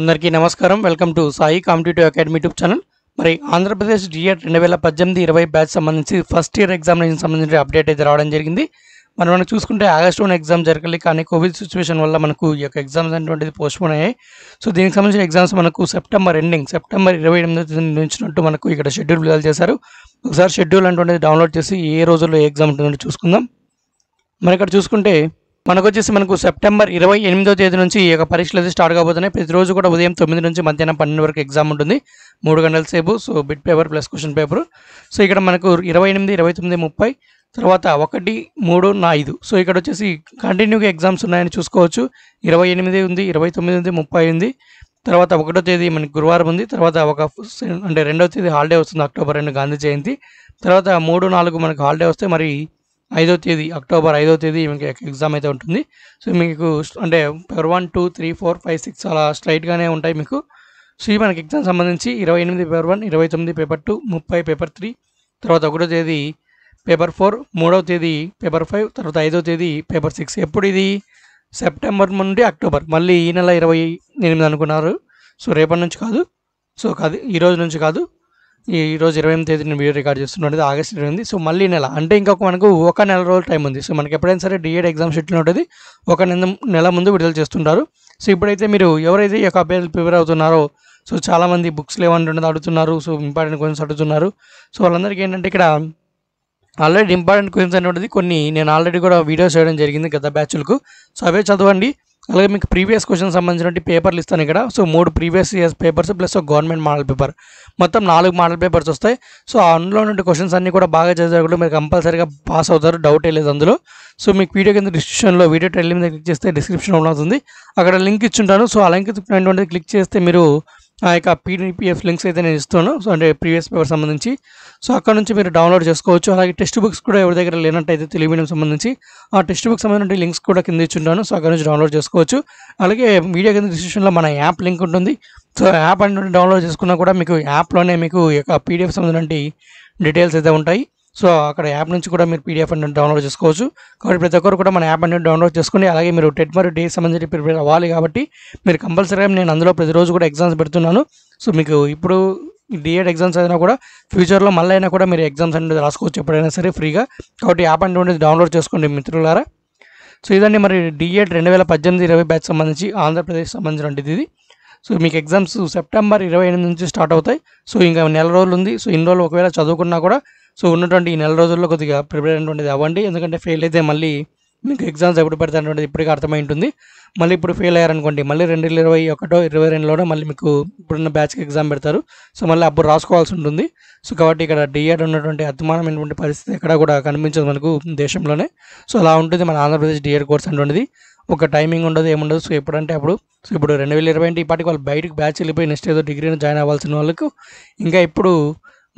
अंदरिकी नमस्कारम welcome to Sai competitive academy YouTube channel मरी Andhra Pradesh DED 2018-20 batch संबंधी फस्ट इयर एग्जामिनेशन संबंधी अपडेट जरिगिंदी मन मन चूसुकुंटे आगस्ट 1 एग्जाम जरगली कानी कोविड सिचुएशन वल्ल मनकु ई యొక్క एग्जाम्स अंटे पोस्टपोन अय्यायि सो दीनिकी संबंधिंచిన एग्जाम्स मनकु సెప్టెంబర్ ఎండింగ్ సెప్టెంబర్ 28న నుంచినట్టు మనకు ఇక్కడ షెడ్యూల్ విడుదల చేశారు। ఒకసారి షెడ్యూల్ అంటేది డౌన్లోడ్ చేసి ఏ రోజుల్లో ఎగ్జామ్ ఉంటుందో చూసుకుందాం। మనం ఇక్కడ చూసుకుంటే మనకొచ్చేసి మనకు సెప్టెంబర్ 28వ తేదీ నుంచి ఈ యొక్క పరీక్షలు స్టార్ట్ కాబోతున్నాయి। ప్రతి రోజు కూడా ఉదయం 9 నుంచి మధ్యాహ్నం 12 వరకు ఎగ్జామ్ ఉంటుంది 3 గంటల సేపు। So bit paper plus question paper. So ఇక్కడ మనకు 28 29 30 తర్వాత 1 3 4 సో ఇక్కడ వచ్చేసి కంటిన్యూగా ఎగ్జామ్స్ ఉన్నాయని చూసుకోవచ్చు। 28 ఉంది 29 ఉంది 30 ఉంది। తర్వాత 1వ తేదీ మనకి గురువారం ఉంది। తర్వాత అంటే 2వ తేదీ హాలిడే వస్తుంది అక్టోబర్ 2 గాంధీ జయంతి। తర్వాత 3 4 మనకి హాలిడే వస్తే మరి 5వ తేదీ అక్టోబర్ 5వ తేదీ మీకు ఎగ్జామ్ అయితే ఉంటుంది। సో మీకు అంటే 1 2 3 4 5 6 అలా స్ట్రైట్ గానే ఉంటాయి మీకు। సో ఈ మనకి ఎగ్జామ్ సంబంధించి 28 పేపర్ 1 29 పేపర్ 2 30 పేపర్ 3 తర్వాత 1వ తేదీ పేపర్ 4 3వ తేదీ పేపర్ 5 తర్వాత 5వ తేదీ పేపర్ 6। ఎప్పుడు ఇది సెప్టెంబర్ నుండి అక్టోబర్ మళ్ళీ ఈ నెల 28 అనుకున్నారు। సో రేపటి నుంచి కాదు, సో కాదు ఈ రోజు నుంచి కాదు, ఈ రోజు 28వ తేదీన వీడియో రికార్డ్ చేస్తున్నాను ఆగస్ట్ 28। సో మళ్ళీ నెల అంటే ఇంకొక మనకు ఒక నెల రోజుల టైం ఉంది। సో మనకి ఎప్పుడైనా సరే డిఎడ్ ఎగ్జామ్ షెడ్యూల్ ఉంటుంది ఒక నెల ముందు విడుదల చేస్తుంటారు। సో ఇప్పుడైతే మీరు ఎవరైతే ఈ యొక్క అభ్యర్థులు ప్రిపేర్ అవుతున్నారో సో చాలామంది బుక్స్ లేవన్నది అడుగుతున్నారు, సో ఇంపార్టెంట్ క్వశ్చన్స్ అడుగుతున్నారు। సో వాళ్ళందరికీ ఏంటంటే ఇక్కడ ఆల్రెడీ ఇంపార్టెంట్ క్వశ్చన్స్ అనేటువంటిది కొన్ని నేను ఆల్రెడీ కూడా వీడియోస్ చేయడం జరిగింది గత బ్యాచ్లకు, సో అవే చదవండి। అలాగే మీకు ప్రీవియస్ క్వశ్చన్ సంబంధించిన పేపర్లు ఇస్తాను ఇక్కడ। So 3 previous years papers plus ఒక గవర్నమెంట్ మోడల్ పేపర్ మొత్తం 4 మోడల్ పేపర్స్ వస్తాయి। సో అందులో నుండి క్వశ్చన్స్ అన్నీ కూడా బాగా చదివితే కూడా మీరు కంపల్సరీగా పాస్ అవుతారు, డౌటే లేదు అందులో। సో మీకు వీడియో కింద డిస్క్రిప్షన్లో వీడియో టైటిల్ మీద క్లిక్ చేస్తే డిస్క్రిప్షన్లో ఉంటుంది అక్కడ లింక్ ఇచ్చుంటాను। సో ఆ లింక్ క్లిక్ చేస్తే మీరు ఆ యొక్క పీడిఎఫ్ లింక్స్ అయితే నేను ఇస్తాను, సో అంటే ప్రీవియస్ పేపర్ సంబంధించి। సో అక్కడ నుంచి మీరు డౌన్లోడ్ చేసుకోవచ్చు। అలాగే టెక్స్ట్ బుక్స్ కూడా ఎవరి దగ్గర లేనట్టయితే తెలుగు మీడియం సంబంధించి ఆ టెక్స్ట్ బుక్ సంబంధించిన లింక్స్ కూడా కింద ఇచ్చుంటాను, సో అక్కడ నుంచి డౌన్లోడ్ చేసుకోవచ్చు। అలాగే వీడియో కింద డిస్క్రిప్షన్లో మన యాప్ లింక్ ఉంటుంది, సో యాప్ అంటే డౌన్లోడ్ చేసుకున్నా కూడా మీకు యాప్లోనే మీకు ఈ యొక్క పీడిఎఫ్ సంబంధించి డీటెయిల్స్ అయితే ఉంటాయి। సో అక్కడ యాప్ నుంచి కూడా మీరు పీడిఎఫ్ అనేది డౌన్లోడ్ చేసుకోవచ్చు, కాబట్టి ప్రతి ఒక్కరు కూడా మన యాప్ అనేది డౌన్లోడ్ చేసుకుని అలాగే మీరు టెట్ మరియు డిఎడ్ సంబంధించి ప్రిపేర్ అవ్వాలి కాబట్టి మీరు కంపల్సరీగా నేను అందులో ప్రతిరోజు కూడా ఎగ్జామ్స్ పెడుతున్నాను। సో మీకు ఇప్పుడు డిఎడ్ ఎగ్జామ్స్ అయినా కూడా ఫ్యూచర్లో మళ్ళీ అయినా కూడా మీరు ఎగ్జామ్స్ అనేది రాసుకోవచ్చు ఎప్పుడైనా సరే ఫ్రీగా, కాబట్టి యాప్ అనేది డౌన్లోడ్ చేసుకోండి మిత్రులారా। సో ఇదండి మరి డిఎడ్ 2018-20 బ్యాచ్ సంబంధించి ఆంధ్రప్రదేశ్ సంబంధించినటువంటిది ఇది। సో మీకు ఎగ్జామ్స్ సెప్టెంబర్ 28 నుంచి స్టార్ట్ అవుతాయి। సో ఇంకా నెల రోజులు ఉంది, సో ఇన్ని రోజులు ఒకవేళ చదువుకున్నా కూడా సో ఉన్నటువంటి ఈ నెల రోజుల్లో కొద్దిగా ప్రిపేర్ అయినటువంటిది అవ్వండి, ఎందుకంటే ఫెయిల్ అయితే మళ్ళీ మీకు ఎగ్జామ్స్ ఎప్పుడు పెడతానటువంటిది ఇప్పటికీ అర్థమై ఉంటుంది। మళ్ళీ ఇప్పుడు ఫెయిల్ అయ్యారనుకోండి మళ్ళీ 2021-22 మళ్ళీ మీకు ఇప్పుడున్న బ్యాచ్కి ఎగ్జామ్ పెడతారు, సో మళ్ళీ అప్పుడు రాసుకోవాల్సి ఉంటుంది। సో కాబట్టి ఇక్కడ డిఎడ్ ఉన్నటువంటి అద్మానమైనటువంటి పరిస్థితి ఎక్కడ కూడా కనిపించదు మనకు దేశంలోనే, సో అలా ఉంటుంది మన ఆంధ్రప్రదేశ్ డిఎడ్ కోర్స్ అటువంటిది। ఒక టైమింగ్ ఉండదు ఏముండదు, సో ఎప్పుడంటే అప్పుడు। సో ఇప్పుడు 2020 అంటే ఇప్పటికి వాళ్ళు బయటకు బ్యాచ్ వెళ్ళిపోయి నెక్స్ట్ ఏదో డిగ్రీని జాయిన్ అవ్వాల్సిన వాళ్ళకు ఇంకా ఇప్పుడు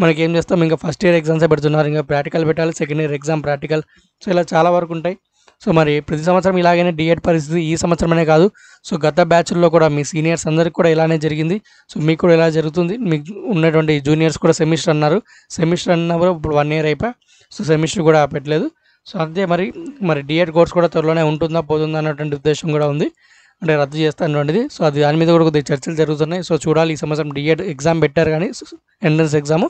మనకి ఏం చేస్తాం ఇంకా ఫస్ట్ ఇయర్ ఎగ్జామ్సే పెడుతున్నారు, ఇంకా ప్రాక్టికల్ పెట్టాలి, second year exam practical, so ఇలా చాలా వరకు ఉంటాయి। సో మరి ప్రతి సంవత్సరం ఇలాగనే డిఎడ్ పరిస్థితి ఈ సంవత్సరమే కాదు, సో గత బ్యాచ్ల్లో కూడా మీ సీనియర్స్ అందరికీ కూడా ఇలానే జరిగింది, సో మీకు కూడా ఇలా జరుగుతుంది। మీకు ఉన్నటువంటి జూనియర్స్ కూడా సెమిస్టర్ అన్నారు, సెమిస్టర్ అన్నప్పుడు ఇప్పుడు 1 year అయిపోయి సో సెమిస్టర్ కూడా పెట్టలేదు। సో అంతే మరి మరి డిఎడ్ కోర్స్ కూడా త్వరలోనే ఉంటుందా పోతుందా అన్నటువంటి ఉద్దేశం కూడా ఉంది, అంటే రద్దు చేస్తా అటువంటిది। సో అది దాని మీద కూడా కొద్దిగా చర్చలు జరుగుతున్నాయి, సో చూడాలి ఈ సంవత్సరం డిఎడ్ ఎగ్జామ్ పెట్టారు కానీ ఎంట్రన్స్ ఎగ్జామ్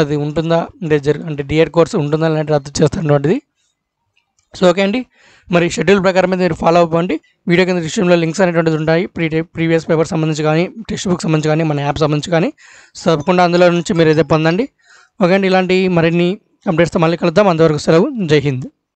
అది ఉంటుందా అంటే అంటే డిఎడ్ కోర్స్ ఉంటుందా అంటే రద్దు చేస్తా అటువంటిది। సో ఓకే అండి మరి షెడ్యూల్ ప్రకారం అయితే మీరు ఫాలో అవ్వండి, వీడియో కింద డిస్క్రిప్షన్లో లింక్స్ అనేటువంటిది ఉంటాయి ప్రీవియస్ పేపర్ సంబంధించి కానీ టెక్స్ట్ బుక్ సంబంధించి కానీ మన యాప్ సంబంధించి కానీ, సో తప్పకుండా అందులో నుంచి మీరు అయితే పొందండి। ఓకే అండి ఇలాంటి మరిన్ని అప్డేట్స్తో మళ్ళీ కలుద్దాం, అంతవరకు సెలవు, జై హింద్।